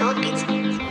soul beats.